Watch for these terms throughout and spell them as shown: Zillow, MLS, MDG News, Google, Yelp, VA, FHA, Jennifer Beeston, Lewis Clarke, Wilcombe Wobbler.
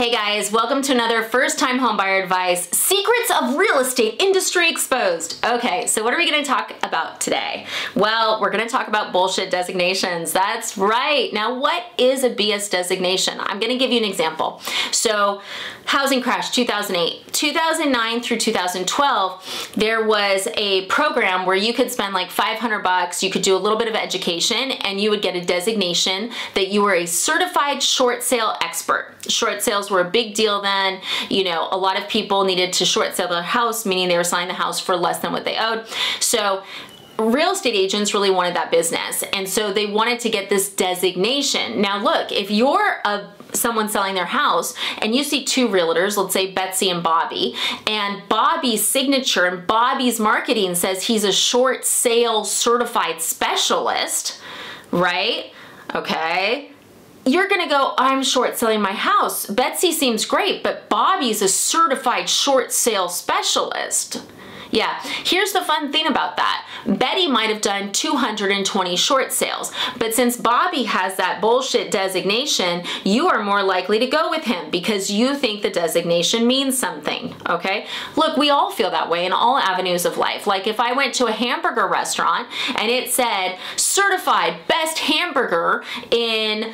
Hey guys, welcome to another first-time homebuyer advice, secrets of real estate industry exposed. Okay, so what are we gonna talk about today? Well, we're gonna talk about bullshit designations. That's right. Now, what is a BS designation? I'm gonna give you an example. So, housing crash 2008, 2009 through 2012, there was a program where you could spend like $500, you could do a little bit of education, and you would get a designation that you were a certified short sale expert. Short sales were a big deal then. You know, a lot of people needed to short sell their house, meaning they were selling the house for less than what they owed. So real estate agents really wanted that business, and so they wanted to get this designation. Now look, if you're someone selling their house and you see two realtors, let's say Betsy and Bobby's signature and Bobby's marketing says he's a short sale certified specialist, right? Okay. You're gonna go, I'm short selling my house. Betsy seems great, but Bobby's a certified short sale specialist. Yeah, here's the fun thing about that. Betty might have done 220 short sales, but since Bobby has that bullshit designation, you are more likely to go with him because you think the designation means something, okay? Look, we all feel that way in all avenues of life. Like if I went to a hamburger restaurant and it said, certified best hamburger in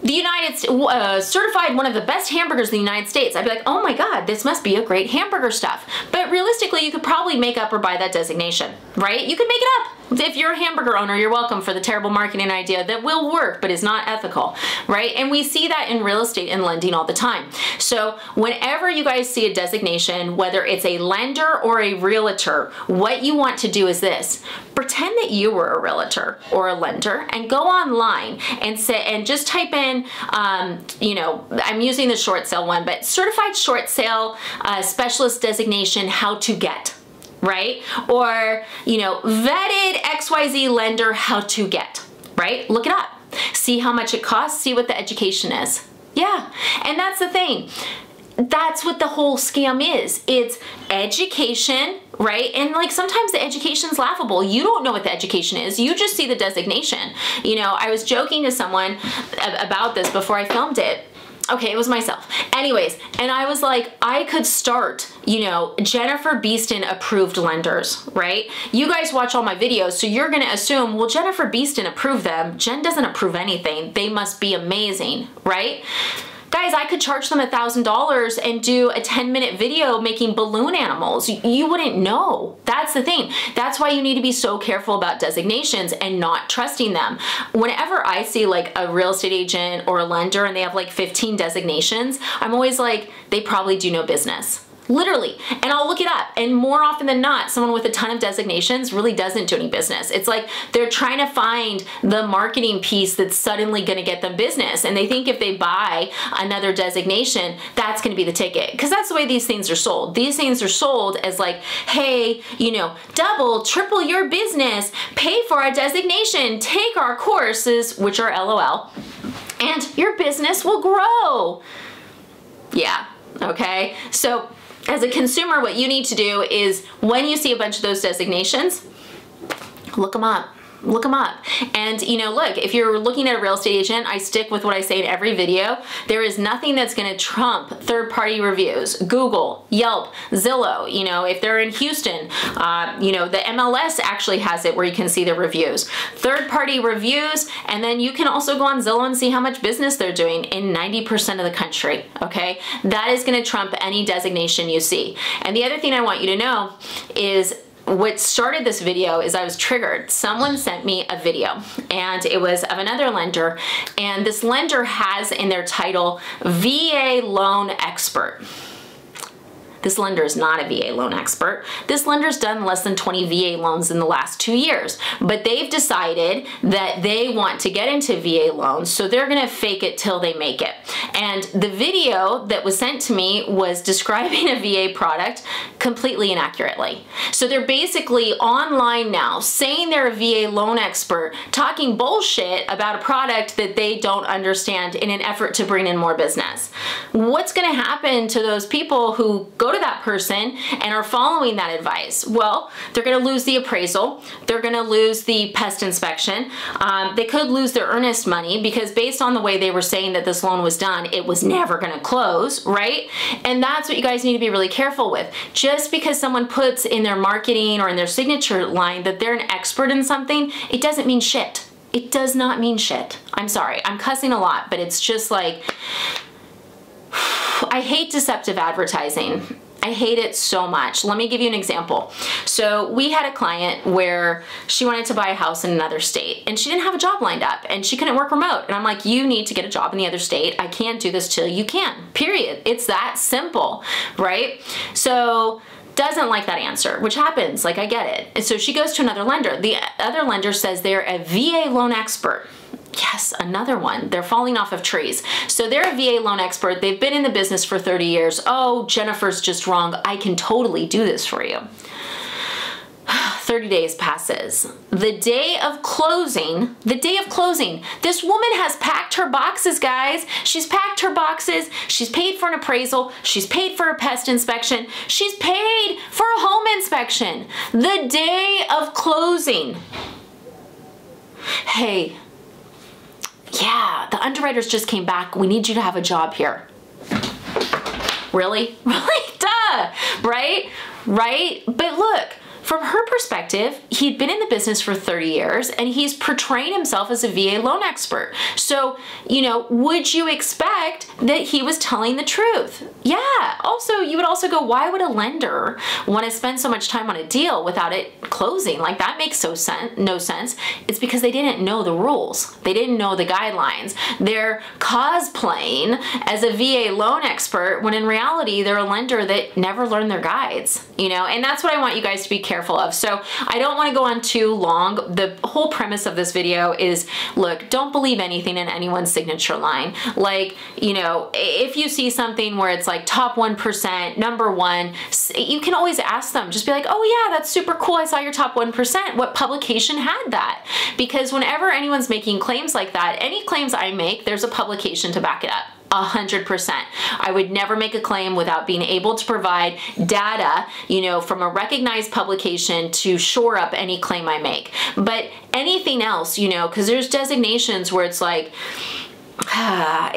the United States, certified one of the best hamburgers in the United States, I'd be like, oh my God, this must be a great hamburger stuff. But realistically, you could probably make up or buy that designation, right? You could make it up. If you're a hamburger owner, you're welcome for the terrible marketing idea that will work, but is not ethical, right? And we see that in real estate and lending all the time. So whenever you guys see a designation, whether it's a lender or a realtor, what you want to do is this. Pretend that you were a realtor or a lender and go online and say, and just type in, you know, I'm using the short sale one, but certified short sale specialist designation, how to get, right? Or, you know, vetted XYZ lender, how to get, right? Look it up, see how much it costs, see what the education is. Yeah, and that's the thing. That's what the whole scam is. It's education, right? And like sometimes the education's laughable. You don't know what the education is. You just see the designation. You know, I was joking to someone about this before I filmed it. Okay, it was myself. Anyways, and I was like, I could start, you know, Jennifer Beeston approved lenders, right? You guys watch all my videos, so you're gonna assume, well, Jennifer Beeston approved them. Jen doesn't approve anything. They must be amazing, right? Guys, I could charge them $1,000 and do a 10-minute video making balloon animals. You wouldn't know. That's the thing. That's why you need to be so careful about designations and not trusting them. Whenever I see like a real estate agent or a lender and they have like 15 designations, I'm always like, they probably do no business. Literally, and I'll look it up. And more often than not, someone with a ton of designations really doesn't do any business. It's like they're trying to find the marketing piece that's suddenly gonna get them business. And they think if they buy another designation, that's gonna be the ticket. Because that's the way these things are sold. These things are sold as like, hey, you know, double, triple your business, pay for our designation, take our courses, which are LOL, and your business will grow. Yeah, okay, so as a consumer, what you need to do is when you see a bunch of those designations, look them up. Look them up. And you know, look, if you're looking at a real estate agent, I stick with what I say in every video. There is nothing that's going to trump third-party reviews. Google, Yelp, Zillow, you know, if they're in Houston, you know, the MLS actually has it where you can see the reviews. Third-party reviews, and then you can also go on Zillow and see how much business they're doing in 90% of the country, okay? That is going to trump any designation you see. And the other thing I want you to know is what started this video is I was triggered. Someone sent me a video and it was of another lender, and this lender has in their title, VA loan expert. This lender is not a VA loan expert. This lender's done less than 20 VA loans in the last 2 years, but they've decided that they want to get into VA loans, so they're gonna fake it till they make it. And the video that was sent to me was describing a VA product completely inaccurately. So they're basically online now saying they're a VA loan expert, talking bullshit about a product that they don't understand in an effort to bring in more business. What's gonna happen to those people who go to that person and are following that advice? Well, they're going to lose the appraisal. They're going to lose the pest inspection. They could lose their earnest money, because based on the way they were saying that this loan was done, it was never going to close, right? And that's what you guys need to be really careful with. Just because someone puts in their marketing or in their signature line that they're an expert in something, it doesn't mean shit. It does not mean shit. I'm sorry, I'm cussing a lot, but it's just like, I hate deceptive advertising. I hate it so much. Let me give you an example. So we had a client where she wanted to buy a house in another state, and she didn't have a job lined up, and she couldn't work remote. And I'm like, you need to get a job in the other state. I can't do this till you can, period. It's that simple, right? So doesn't like that answer, which happens, like I get it. And so she goes to another lender. The other lender says they're a VA loan expert. Yes, another one. They're falling off of trees. So they're a VA loan expert. They've been in the business for 30 years. Oh, Jennifer's just wrong. I can totally do this for you. 30 days passes. The day of closing, this woman has packed her boxes, guys. She's packed her boxes. She's paid for an appraisal. She's paid for a pest inspection. She's paid for a home inspection. The day of closing. Hey, yeah, the underwriters just came back. We need you to have a job here. Really? Really? Duh. Right? Right? But look, from her perspective, he'd been in the business for 30 years and he's portraying himself as a VA loan expert. So, you know, would you expect that he was telling the truth? Yeah. Also, you would also go, why would a lender want to spend so much time on a deal without it closing? Like, that makes no sense. It's because they didn't know the rules. They didn't know the guidelines. They're cosplaying as a VA loan expert when in reality, they're a lender that never learned their guides, you know? And that's what I want you guys to be careful of. So I don't want to go on too long. The whole premise of this video is, look, don't believe anything in anyone's signature line. Like, you know, if you see something where it's like top 1%, number one, you can always ask them, just be like, oh yeah, that's super cool. I saw your top 1%. What publication had that? Because whenever anyone's making claims like that, any claims I make, there's a publication to back it up. 100%. I would never make a claim without being able to provide data, you know, from a recognized publication to shore up any claim I make. But anything else, you know, because there's designations where it's like,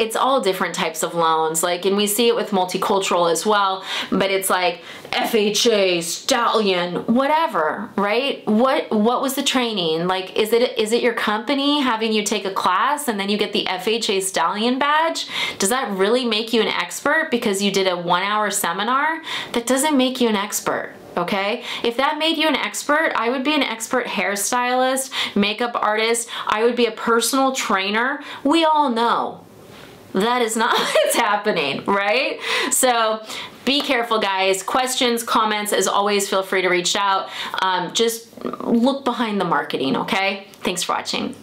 it's all different types of loans. Like, and we see it with multicultural as well, but it's like FHA, stallion, whatever, right? What was the training? Like, is it your company having you take a class and then you get the FHA stallion badge? Does that really make you an expert because you did a 1-hour seminar? That doesn't make you an expert. Okay? If that made you an expert, I would be an expert hairstylist, makeup artist. I would be a personal trainer. We all know that is not what's happening, right? So be careful, guys. Questions, comments, as always, feel free to reach out. Just look behind the marketing, okay? Thanks for watching.